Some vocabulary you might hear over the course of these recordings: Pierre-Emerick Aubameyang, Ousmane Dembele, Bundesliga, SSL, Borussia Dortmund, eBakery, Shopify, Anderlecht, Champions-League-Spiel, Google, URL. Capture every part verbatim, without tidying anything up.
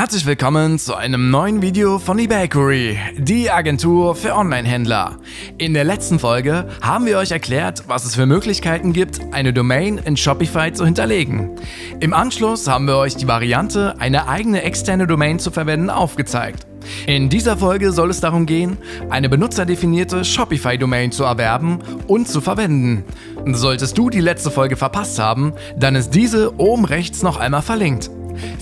Herzlich willkommen zu einem neuen Video von eBakery, die Agentur für Online-Händler. In der letzten Folge haben wir euch erklärt, was es für Möglichkeiten gibt, eine Domain in Shopify zu hinterlegen. Im Anschluss haben wir euch die Variante, eine eigene externe Domain zu verwenden, aufgezeigt. In dieser Folge soll es darum gehen, eine benutzerdefinierte Shopify-Domain zu erwerben und zu verwenden. Solltest du die letzte Folge verpasst haben, dann ist diese oben rechts noch einmal verlinkt.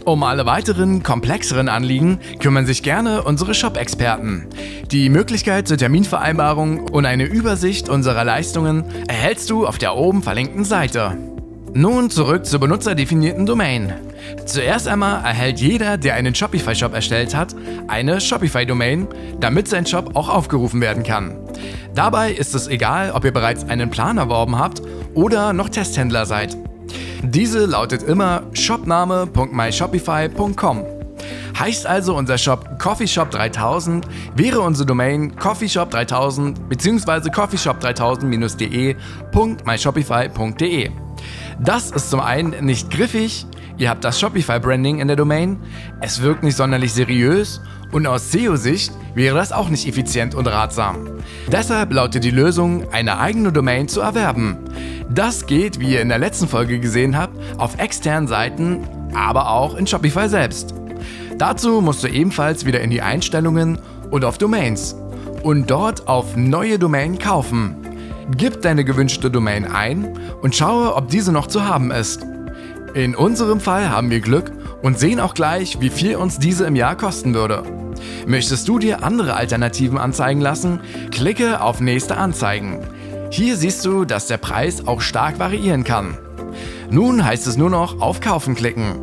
Um alle weiteren, komplexeren Anliegen kümmern sich gerne unsere Shop-Experten. Die Möglichkeit zur Terminvereinbarung und eine Übersicht unserer Leistungen erhältst du auf der oben verlinkten Seite. Nun zurück zur benutzerdefinierten Domain. Zuerst einmal erhält jeder, der einen Shopify-Shop erstellt hat, eine Shopify-Domain, damit sein Shop auch aufgerufen werden kann. Dabei ist es egal, ob ihr bereits einen Plan erworben habt oder noch Testhändler seid. Diese lautet immer shopname punkt my shopify punkt com. Heißt also, unser Shop Coffeeshop dreitausend wäre unsere Domain coffeeshop dreitausend bzw. coffeeshop dreitausend de punkt my shopify punkt de. Das ist zum einen nicht griffig, ihr habt das Shopify-Branding in der Domain, es wirkt nicht sonderlich seriös und aus S E O-Sicht wäre das auch nicht effizient und ratsam. Deshalb lautet die Lösung, eine eigene Domain zu erwerben. Das geht, wie ihr in der letzten Folge gesehen habt, auf externen Seiten, aber auch in Shopify selbst. Dazu musst du ebenfalls wieder in die Einstellungen und auf Domains und dort auf Neue Domain kaufen. Gib deine gewünschte Domain ein und schaue, ob diese noch zu haben ist. In unserem Fall haben wir Glück und sehen auch gleich, wie viel uns diese im Jahr kosten würde. Möchtest du dir andere Alternativen anzeigen lassen? Klicke auf Nächste Anzeigen. Hier siehst du, dass der Preis auch stark variieren kann. Nun heißt es nur noch auf Kaufen klicken.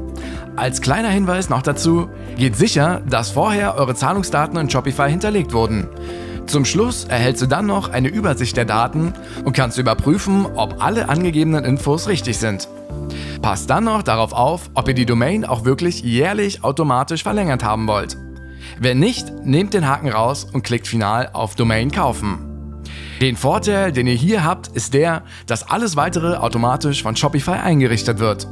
Als kleiner Hinweis noch dazu, geht sicher, dass vorher eure Zahlungsdaten in Shopify hinterlegt wurden. Zum Schluss erhältst du dann noch eine Übersicht der Daten und kannst überprüfen, ob alle angegebenen Infos richtig sind. Passt dann noch darauf auf, ob ihr die Domain auch wirklich jährlich automatisch verlängert haben wollt. Wenn nicht, nehmt den Haken raus und klickt final auf Domain kaufen. Den Vorteil, den ihr hier habt, ist der, dass alles weitere automatisch von Shopify eingerichtet wird.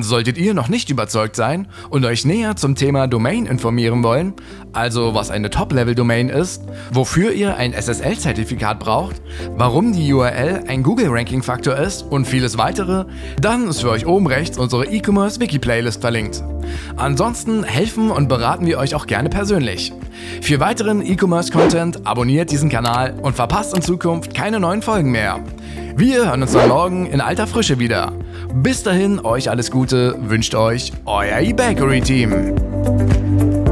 Solltet ihr noch nicht überzeugt sein und euch näher zum Thema Domain informieren wollen, also was eine Top-Level-Domain ist, wofür ihr ein S S L-Zertifikat braucht, warum die U R L ein Google-Ranking-Faktor ist und vieles weitere, dann ist für euch oben rechts unsere E-Commerce-Wiki-Playlist verlinkt. Ansonsten helfen und beraten wir euch auch gerne persönlich. Für weiteren E-Commerce-Content abonniert diesen Kanal und verpasst in Zukunft keine neuen Folgen mehr. Wir hören uns dann morgen in alter Frische wieder. Bis dahin, euch alles Gute, wünscht euch euer eBakery-Team.